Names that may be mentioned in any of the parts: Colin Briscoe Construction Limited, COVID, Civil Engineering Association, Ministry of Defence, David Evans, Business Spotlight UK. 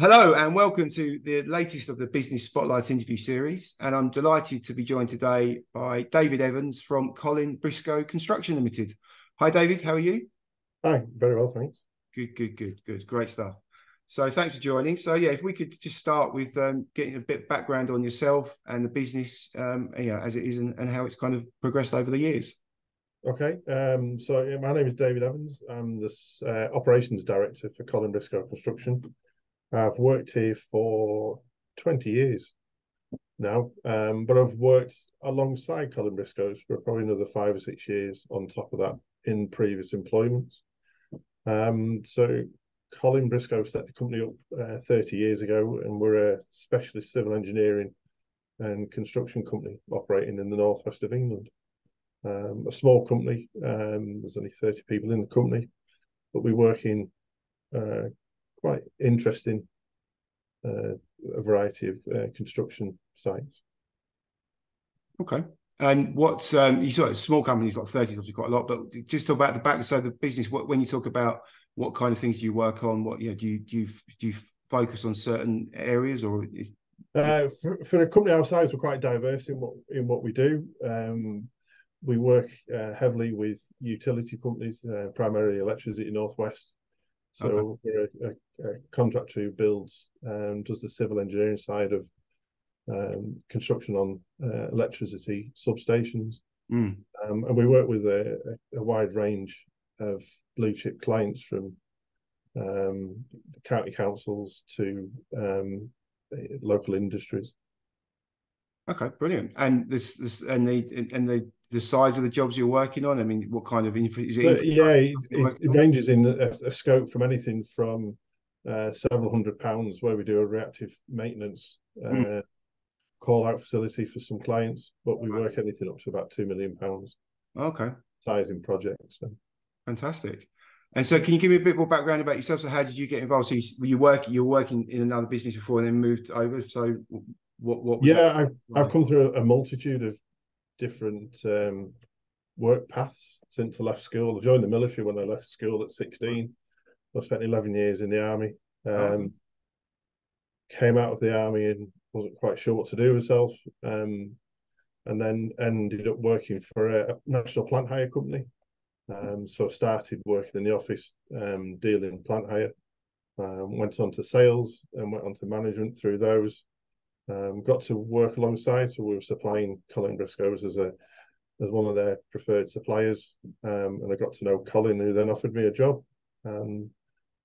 Hello and welcome to the latest of the Business Spotlight interview series, and I'm delighted to be joined today by David Evans from Colin Briscoe Construction Limited. Hi David, how are you? Hi, very well, thanks. Good, great stuff. So thanks for joining. So yeah, if we could just start with getting a bit of background on yourself and the business, you know, as it is and how it's kind of progressed over the years. Okay, so my name is David Evans. I'm the Operations Director for Colin Briscoe Construction. I've worked here for 20 years now, but I've worked alongside Colin Briscoe's for probably another 5 or 6 years on top of that in previous employments. So Colin Briscoe set the company up 30 years ago, and we're a specialist civil engineering and construction company operating in the northwest of England. A small company, there's only 30 people in the company, but we work in quite interesting a variety of construction sites. Okay, and what's you sort of small companies like 30 is obviously quite a lot, but just talk about the back side of the business. What, when you talk about what kind of things do you work on, what, you know, do you focus on certain areas, or is... for a company our size, we're quite diverse in what we do. We work heavily with utility companies, primarily electricity northwest. So okay. We're a contractor who builds and does the civil engineering side of construction on electricity substations. Mm. And we work with a wide range of blue chip clients, from county councils to local industries. Okay, brilliant. And the size of the jobs you're working on, I mean, what kind of it ranges in a scope from anything from several £100s, where we do a reactive maintenance call out facility for some clients, but we work anything up to about £2 million. Okay, sizing projects. So. Fantastic. And so, can you give me a bit more background about yourself? So, how did you get involved? So, you're working in another business before, and then moved over. So, what? Was yeah, I've come through a multitude of different work paths since I left school. I joined the military when I left school at 16. I spent 11 years in the army. Came out of the army and wasn't quite sure what to do with myself, and then ended up working for a national plant hire company. So I started working in the office, dealing plant hire. Went on to sales and went on to management through those. Got to work alongside, so we were supplying Colin Briscoe's as one of their preferred suppliers, and I got to know Colin, who then offered me a job, and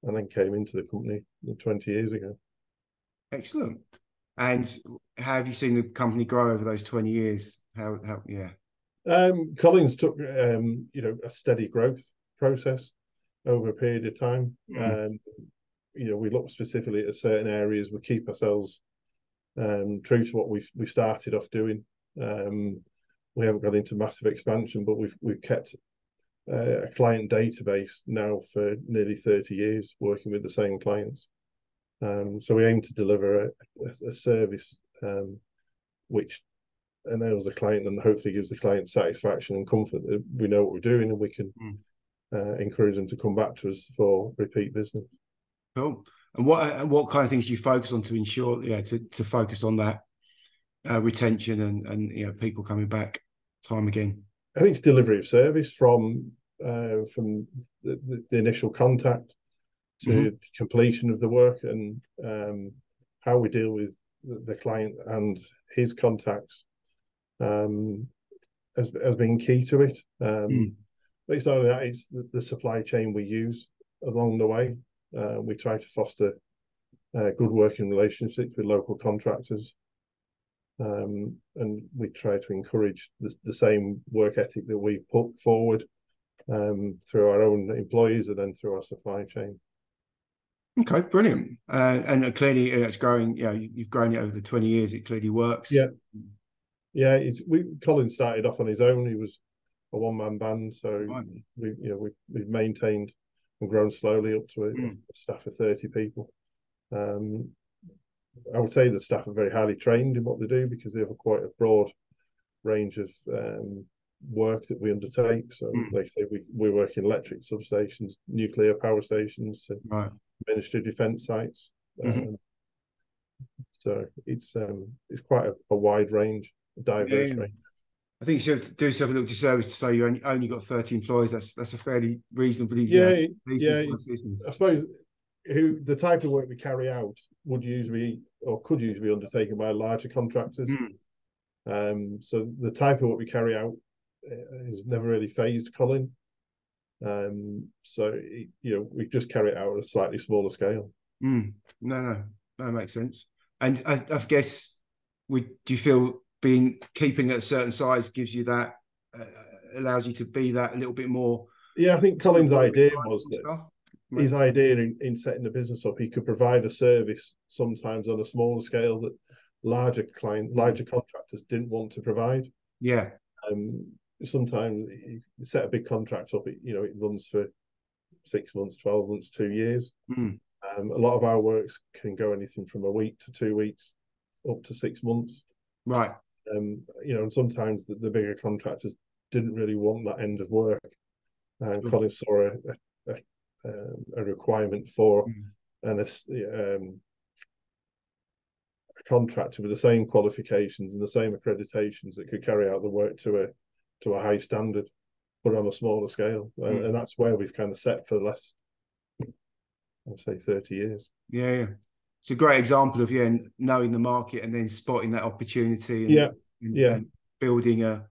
then came into the company 20 years ago. Excellent. And how have you seen the company grow over those 20 years? How yeah. Colin's took you know, a steady growth process over a period of time. You know, we look specifically at certain areas. We keep ourselves true to what we started off doing. We haven't got into massive expansion, but we've kept a client database now for nearly 30 years, working with the same clients. So we aim to deliver a service which enables the client and hopefully gives the client satisfaction and comfort that we know what we're doing, and we can encourage them to come back to us for repeat business. Cool. And what kind of things do you focus on to ensure, yeah, to focus on that retention and you know, people coming back time again? I think it's delivery of service from the initial contact to completion of the work, and how we deal with the client and his contacts has been key to it. But it's not only that; it's the supply chain we use along the way. We try to foster good working relationships with local contractors, and we try to encourage the same work ethic that we put forward through our own employees and then through our supply chain. Okay, brilliant. And clearly it's growing. Yeah, you've grown it over the 20 years. It clearly works. Yeah, yeah. Colin started off on his own. He was a one-man band, so we've maintained and grown slowly up to a staff of 30 people. I would say the staff are very highly trained in what they do, because they have quite a broad range of work that we undertake. So like I say, we work in electric substations, nuclear power stations, to Ministry of Defence sites, So it's quite a wide range, a diverse range. I think you should do yourself a little disservice to say you only got 13 employees. That's a fairly reasonably business. I suppose the type of work we carry out would usually or could usually be undertaken by larger contractors. So the type of work we carry out is never really phased Colin. So it, we just carry it out on a slightly smaller scale. No, that makes sense. And I guess, do you feel keeping at a certain size gives you that, allows you to be that a little bit more? Yeah, I think Colin's idea was that his idea in setting the business up, he could provide a service sometimes on a smaller scale that larger contractors didn't want to provide. Yeah. Sometimes you set a big contract up, it runs for 6 months, 12 months, 2 years. A lot of our works can go anything from a week to 2 weeks up to 6 months. Right. And sometimes the bigger contractors didn't really want that end of work. Colin saw a requirement for a contractor with the same qualifications and the same accreditations that could carry out the work to a high standard, but on a smaller scale. And that's where we've kind of set for the last, I'd say, 30 years. Yeah. It's a great example of knowing the market and then spotting that opportunity. And building a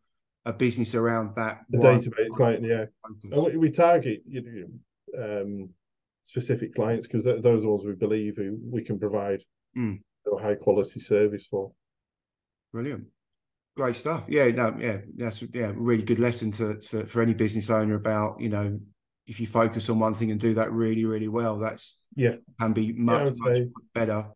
business around that. The database client, and we target specific clients because those are the ones we believe we can provide a high quality service for. Brilliant, great stuff. That's a really good lesson to for any business owner about if you focus on one thing and do that really, really well, can be much better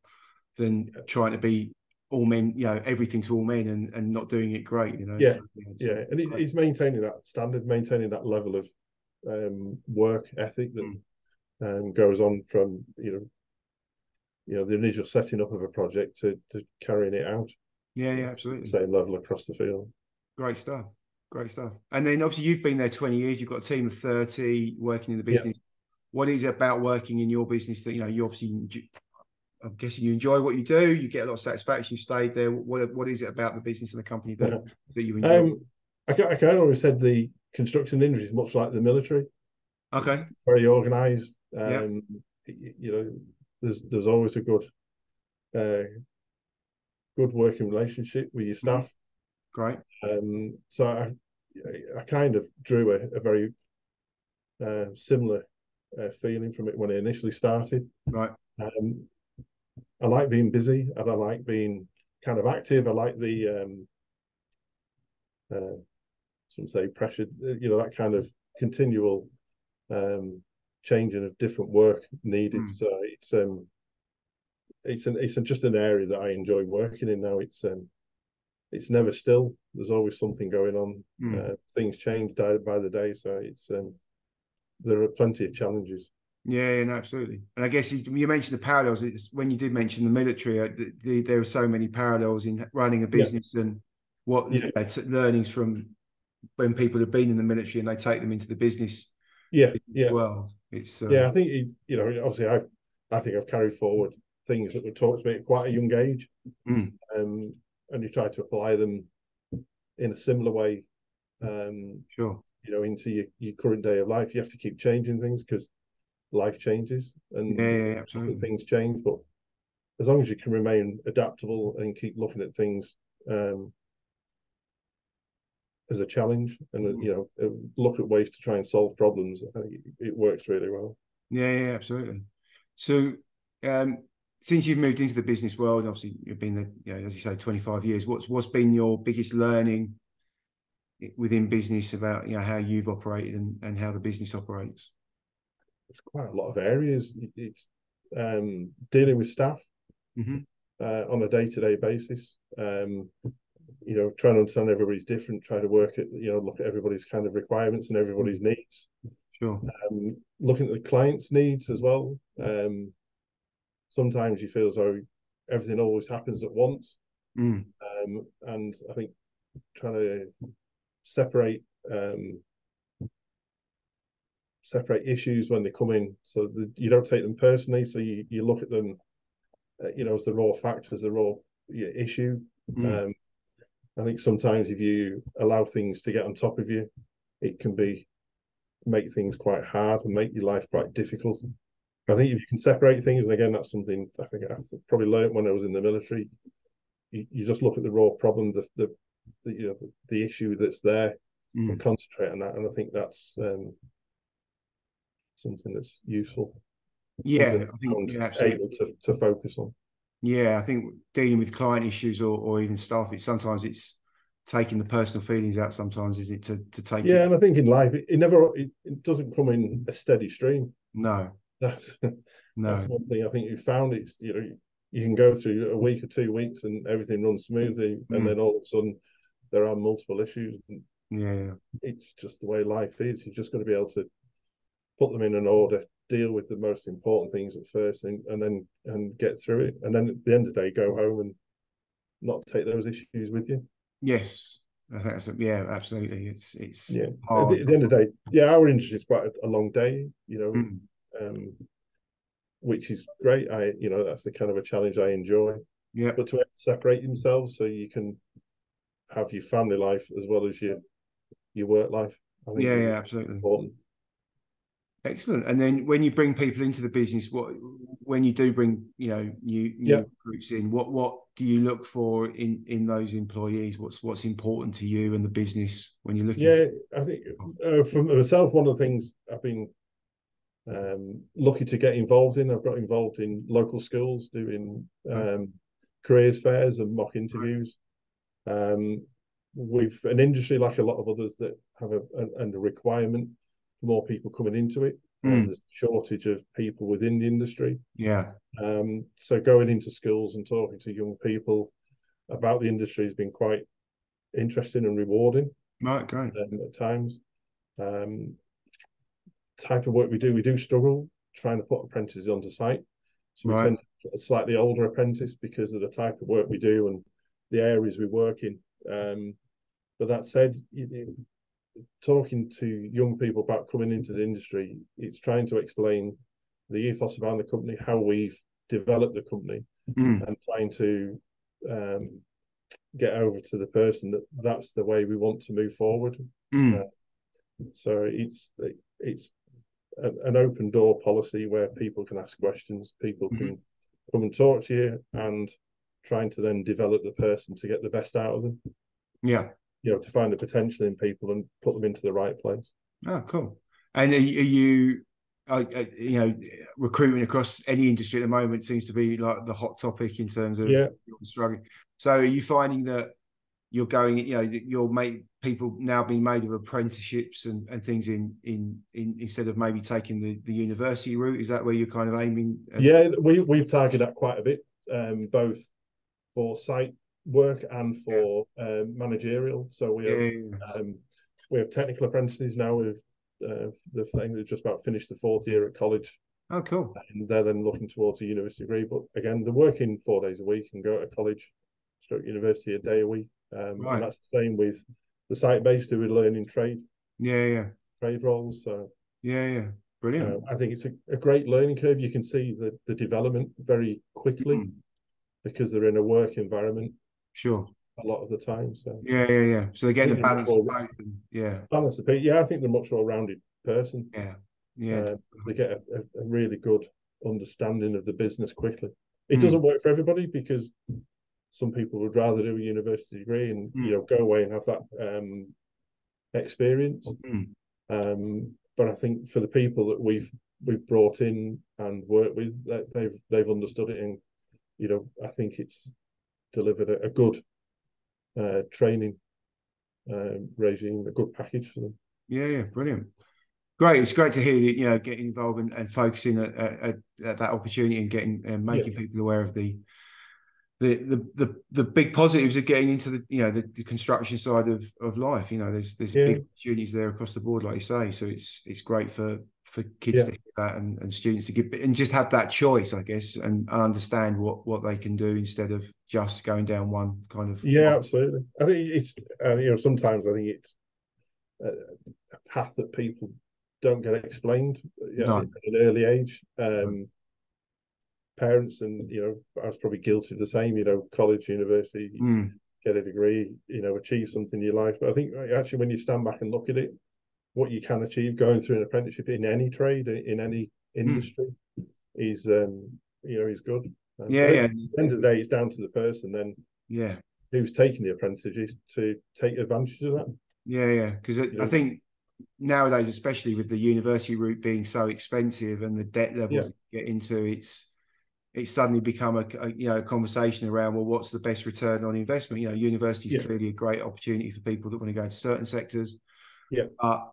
than trying to be all men, everything to all men and not doing it great, And it's maintaining that standard, maintaining that level of work ethic that goes on from, the initial setting up of a project to carrying it out. Yeah, absolutely. Same level across the field. Great stuff. Great stuff. And then obviously you've been there 20 years, you've got a team of 30 working in the business. Yeah. What is it about working in your business that, you obviously, I'm guessing you enjoy what you do, you get a lot of satisfaction, you stayed there. What is it about the business and the company that you enjoy? I kind of always said the construction industry is much like the military. Okay. Very organised. There's always a good working relationship with your staff. Right. So I kind of drew a very similar feeling from it when I initially started. Right. I like being busy and I like being kind of active. I like the some say pressure, that kind of continual changing of different work needed. So it's just an area that I enjoy working in now. It's never still. There's always something going on. Things change day by the day, so it's there are plenty of challenges. Yeah, absolutely. And I guess you mentioned the parallels. It's when you did mention the military, there are so many parallels in running a business and what learnings from when people have been in the military and they take them into the business. World. It's I think obviously I think I've carried forward things that were taught to me at quite a young age. And you try to apply them in a similar way, into your current day of life. You have to keep changing things because life changes and things change. But as long as you can remain adaptable and keep looking at things as a challenge and, look at ways to try and solve problems, I think it works really well. Yeah, absolutely. So, since you've moved into the business world, and obviously you've been there, as you say, 25 years, what's been your biggest learning within business about how you've operated and how the business operates? It's quite a lot of areas. It's dealing with staff on a day-to-day basis. Trying to understand everybody's different, try to work at, look at everybody's kind of requirements and everybody's needs. Sure. Looking at the client's needs as well. Sometimes you feel as though everything always happens at once. And I think trying to separate issues when they come in so that you don't take them personally. So you look at them as the raw fact, as the raw issue. I think sometimes if you allow things to get on top of you, it can make things quite hard and make your life quite difficult. I think if you can separate things, and again, that's something I think I probably learned when I was in the military. You just look at the raw problem, the issue that's there, and concentrate on that. And I think that's something that's useful. Yeah, I think you're absolutely able to focus on. Yeah, I think dealing with client issues or even staff, sometimes it's taking the personal feelings out. Sometimes is it to take? Yeah, and I think in life it doesn't come in a steady stream. No, that's one thing I think you found. It's you can go through a week or 2 weeks and everything runs smoothly, and then all of a sudden there are multiple issues. Yeah, it's just the way life is. You've just got to be able to put them in an order, deal with the most important things at first, and then get through it. And then at the end of the day, go home and not take those issues with you. Yes, I think that's absolutely. It's hard. At the end of the day, our industry is quite a long day, which is great. That's the kind of a challenge I enjoy. Yeah, but to separate themselves so you can have your family life as well as your work life. I think absolutely important. Excellent. And then when you bring people into the business, when you do bring new recruits in, what do you look for in those employees? What's important to you and the business when you're looking? I think for myself, one of the things I've been lucky to get involved in, I've got involved in local schools doing careers fairs and mock interviews. We've an industry like a lot of others that have a requirement for more people coming into it. There's a shortage of people within the industry. So going into schools and talking to young people about the industry has been quite interesting and rewarding. Right, great. At times, type of work we do struggle trying to put apprentices onto site. So we tend to put a slightly older apprentice because of the type of work we do and the areas we work in. But that said, talking to young people about coming into the industry, it's trying to explain the ethos around the company, how we've developed the company, and trying to get over to the person that's the way we want to move forward. So it's an open door policy where people can ask questions, people can come and talk to you, and trying to then develop the person to get the best out of them. To find the potential in people and put them into the right place. Oh, cool. And are you recruitment across any industry at the moment seems to be like the hot topic in terms of struggling. So are you finding that you're going, you'll make people now being made of apprenticeships and things in instead of maybe taking the university route? Is that where you're kind of aiming? Yeah, we've targeted that quite a bit, both for site work and for managerial. So we have technical apprentices now. We've the thing that's just about finished the 4th year at college. Oh, cool. And they're then looking towards a university degree. But again, they're working 4 days a week and go to college, stroke university a day a week. And that's the same with the site based who are learning trade. Trade roles. So brilliant. I think it's a great learning curve. You can see the development very quickly because they're in a work environment. Sure. A lot of the time. So so they're getting a balance of both. Balance of people. I think they're a much well-rounded person. They get a really good understanding of the business quickly. It doesn't work for everybody because some people would rather do a university degree and go away and have that experience. But I think for the people that we've brought in and worked with, they've understood it, and I think it's delivered a good training regime, a good package for them. Brilliant. Great. It's great to hear that, getting involved and focusing at that opportunity and getting and making people aware of the big positives of getting into the construction side of life. There's big opportunities there across the board, like you say. So it's great for kids to hear that and students to give and just have that choice, I guess, and understand what they can do instead of just going down one kind of path. Absolutely. I think it's sometimes I think it's a path that people don't get explained at an early age. parents, and I was probably guilty of the same, college, university, get a degree, achieve something in your life. But I think actually when you stand back and look at it, what you can achieve going through an apprenticeship in any trade, in any industry, is is good. And at the end of the day, it's down to the person then who's taking the apprenticeship to take advantage of that. Because I think nowadays, especially with the university route being so expensive and the debt levels you get into, it's suddenly become a conversation around, well, what's the best return on investment? University is clearly a great opportunity for people that want to go into certain sectors. But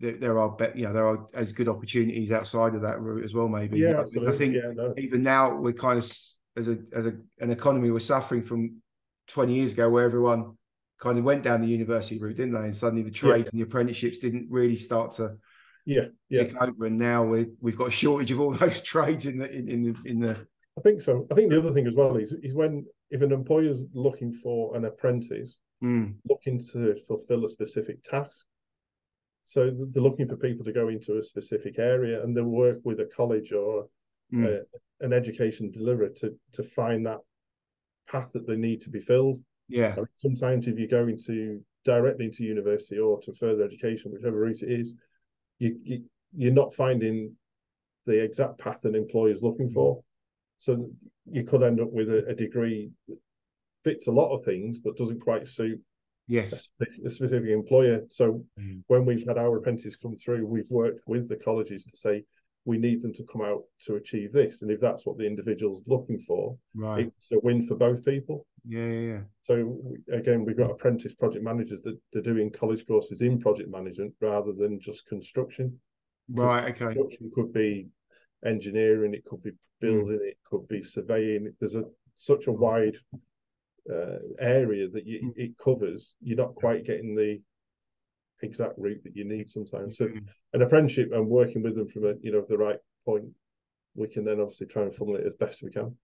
there are as good opportunities outside of that route as well, maybe. I think even now we're kind of, as an economy, we're suffering from 20 years ago where everyone kind of went down the university route, didn't they? And suddenly the trades and the apprenticeships didn't really start to take over. And now we've got a shortage of all those trades in the. I think so. I think the other thing as well is when, if an employer's looking for an apprentice, looking to fulfill a specific task, so they're looking for people to go into a specific area, and they'll work with a college or an education deliverer to find that path that they need to be filled. I mean, sometimes if you're going directly into university or to further education, whichever route it is, you're not finding the exact path an employer's looking for. So you could end up with a degree that fits a lot of things, but doesn't quite suit a specific employer. So when we've had our apprentices come through, we've worked with the colleges to say, we need them to come out to achieve this. And if that's what the individual's looking for, it's a win for both people. So again, we've got apprentice project managers that they're doing college courses in project management rather than just construction. Construction could be engineering, it could be building, it could be surveying. There's such a wide area that it covers. You're not quite getting the exact route that you need sometimes. So an apprenticeship and working with them from the right point, we can then obviously try and funnel it as best we can.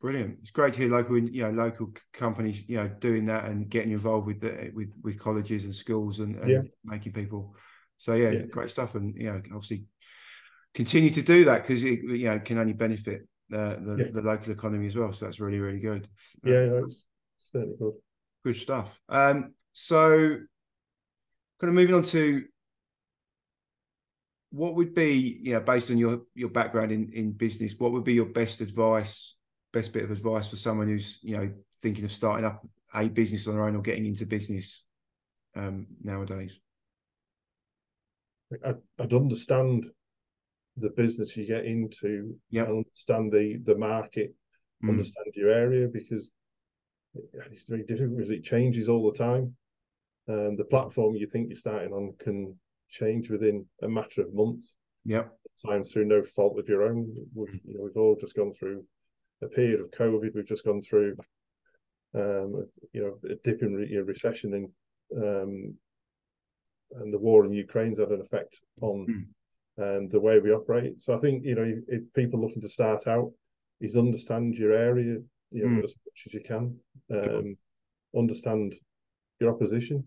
Brilliant. It's great to hear local companies doing that and getting involved with colleges and schools and making people. So great stuff, and obviously continue to do that, because it can only benefit the local economy as well. So that's really, really good. It's certainly good. Good stuff. So kind of moving on to what would be, based on your background in business, what would be your best bit of advice for someone who's, thinking of starting up a business on their own or getting into business nowadays? I'd understand the business you get into, understand the market, understand your area, because it's very difficult because it changes all the time. The platform you think you're starting on can change within a matter of months. Times through no fault of your own. We've all just gone through a period of COVID. We've just gone through, a dip in recession, and the war in Ukraine's had an effect on the way we operate. So I think if people looking to start out, is understand your area, as much as you can, understand your opposition,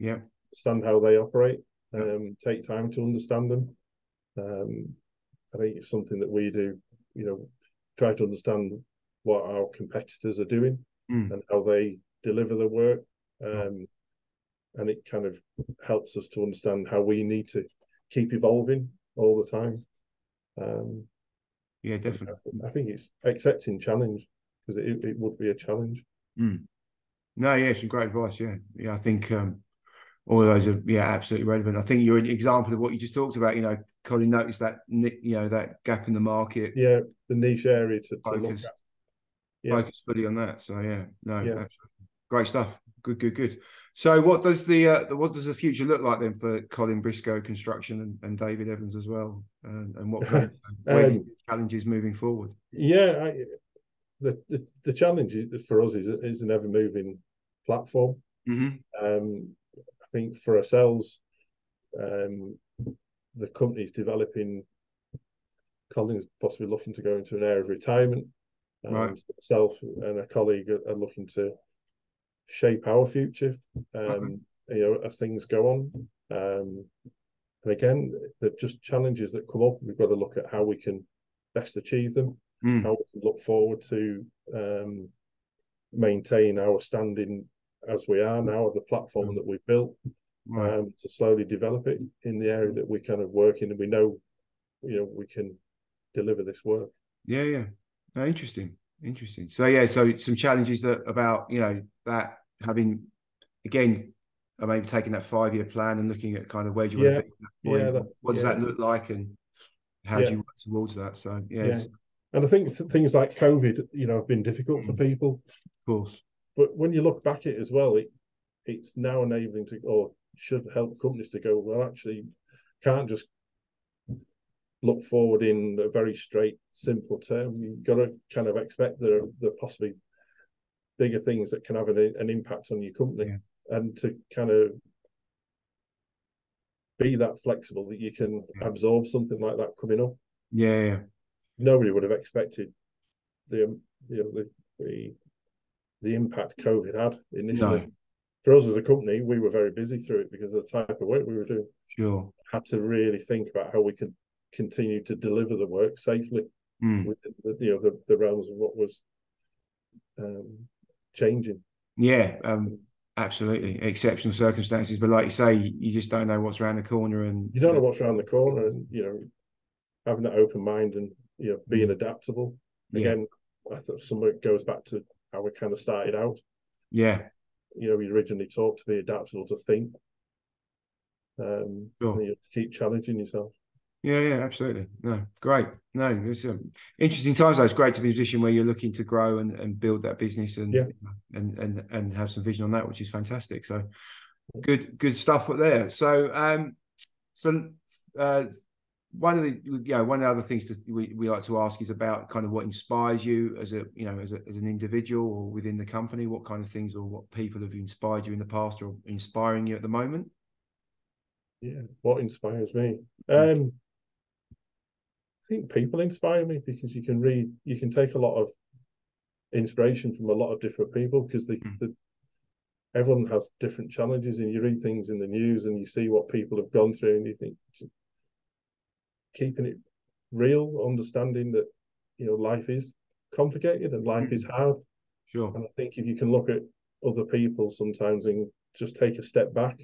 understand how they operate, take time to understand them. I think it's something that we do. Try to understand what our competitors are doing and how they deliver the work, and it kind of helps us to understand how we need to keep evolving all the time. Definitely. I think it's accepting challenge, because it would be a challenge. No, some great advice. I think all of those are absolutely relevant. I think you're an example of what you just talked about. Colin noticed that that gap in the market. The niche area to focus, look at. Focus fully on that. So absolutely. Great stuff. Good. So what does the future look like then for Colin Briscoe Construction and David Evans as well, and what where the challenges moving forward? The challenge for us is an ever-moving platform. I think for ourselves, the company's developing. Colin's possibly looking to go into an area of retirement. So myself and a colleague are looking to shape our future, as things go on. And again, the just challenges that come up, we've got to look at how we can best achieve them. How we can look forward to maintain our standing as we are now, the platform that we've built, to slowly develop it in the area that we kind of work in, and we know, you know, we can deliver this work. Yeah, yeah. No, interesting, interesting. So yeah, so some challenges that about, you know, that having, again, I mean, taking that 5-year plan and looking at kind of where do you want to be, what does that look like, and how do you work towards that? So and I think things like COVID, you know, have been difficult for people, of course. But when you look back at it as well, it's now enabling to, or should help companies to go, well, actually, can't just look forward in a very straight, simple term. You've got to kind of expect the possibly bigger things that can have an impact on your company, and to kind of be that flexible that you can absorb something like that coming up. Yeah. Nobody would have expected the impact COVID had initially. No. For us as a company, we were very busy through it because of the type of work we were doing. Sure. Had to really think about how we could continue to deliver the work safely within the realms of what was changing. Yeah, absolutely. Exceptional circumstances. But like you say, you just don't know what's around the corner. And you don't know what's around the corner. And, you know, having that open mind and, you know, being adaptable. Again, I thought some of it goes back to how we kind of started out. Yeah. You know, we originally taught to be adaptable, to think, and you keep challenging yourself. Yeah, absolutely. No, great. No, it's interesting times, though. It's great to be in a position where you're looking to grow and build that business and have some vision on that, which is fantastic. So good stuff there. So one of the one of the other things that we like to ask is about kind of what inspires you as a, you know, as an individual or within the company. What kind of things or what people have inspired you in the past or inspiring you at the moment? Yeah, what inspires me? I think people inspire me because you can take a lot of inspiration from a lot of different people, because everyone has different challenges, and you read things in the news and you see what people have gone through, and you think, keeping it real, understanding that, you know, life is complicated and life is hard. Sure. And I think if you can look at other people sometimes and just take a step back,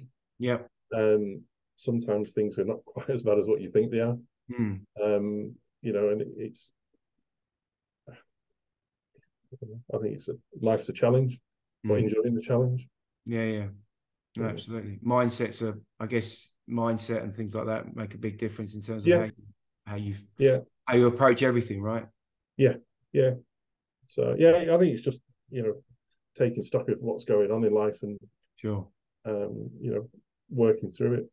sometimes things are not quite as bad as what you think they are. You know, and it's, I think it's life's a challenge, but enjoying the challenge. No, absolutely. Mindsets are, I guess, mindset and things like that make a big difference in terms of how you approach everything, right? So I think it's just, you know, taking stock of what's going on in life and you know, working through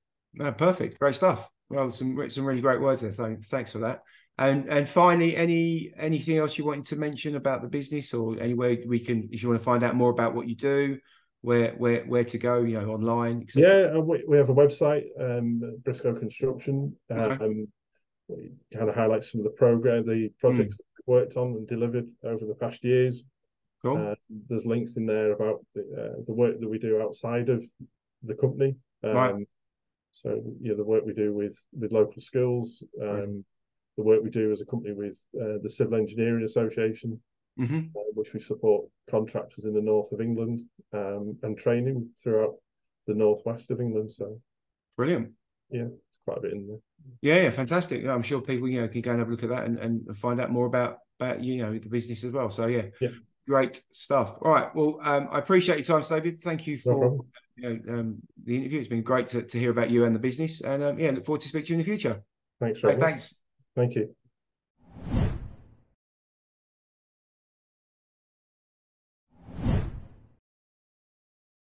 it. Perfect, great stuff. Well, some really great words there, so thanks for that. And finally, anything else you wanted to mention about the business, or anywhere we can, if you want to find out more about what you do, where to go, you know, online, etc. We have a website, Briscoe Construction. We kind of highlight some of the projects that we've worked on and delivered over the past years. Cool. There's links in there about the work that we do outside of the company. So, you know, the work we do with local schools, the work we do as a company with the Civil Engineering Association. Which we support contractors in the north of England, and training throughout the northwest of England. So brilliant. Yeah, it's quite a bit in there. Yeah, fantastic. I'm sure people, you know, can go and have a look at that and find out more about, you know, the business as well. So great stuff. All right. Well, I appreciate your time, David. Thank you for the interview. It's been great to hear about you and the business. And look forward to speaking to you in the future. Thanks. Right, thanks. Thank you.